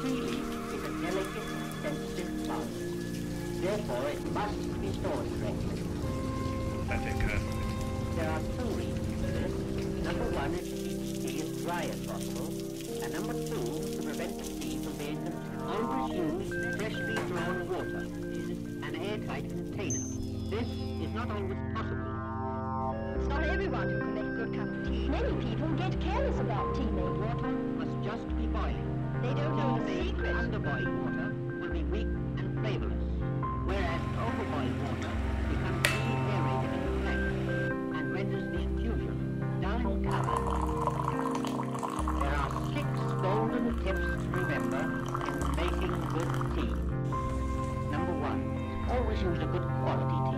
freely is a delicate, sensitive sound. Therefore, it must be stored correctly. There are two reasons for this. Number one is to keep the tea as dry as possible, and number two, to prevent the tea from being contaminated. Always use freshly drawn water in an airtight container. This is not always possible. It's not everyone who can make a good cup of tea. Many people get careless about tea making. Water must just be boiling. They don't know the secret. Underboiled water will be weak and flavourless, whereas overboiled water becomes aerated and relaxed and renders the infusion downcolored. There are 6 golden tips to remember in making good tea. Number 1, always use a good quality tea.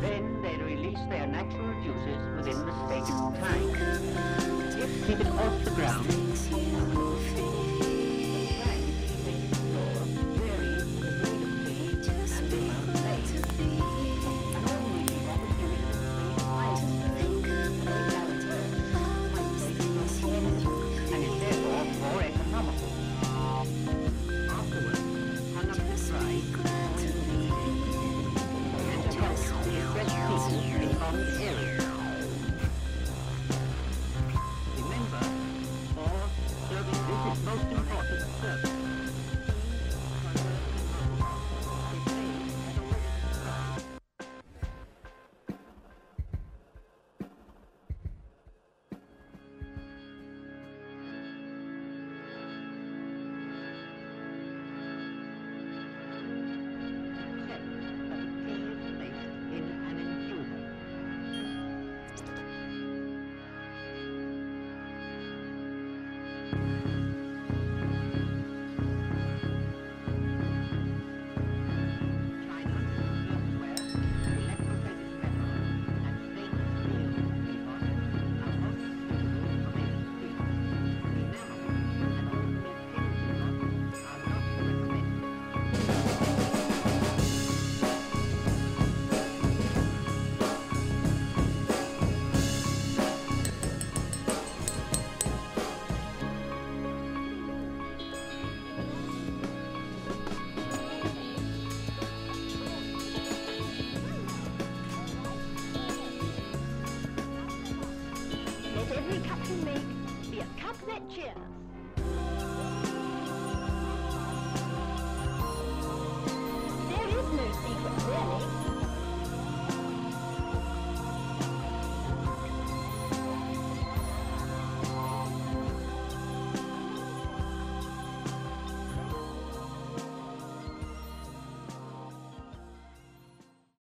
Then they release their natural juices within the stated time. Keep it off the ground. And is therefore more economical. Afterwards, hung up and dried. Remember, for serving, this is most important service. Every cup you make be a cup that cheers.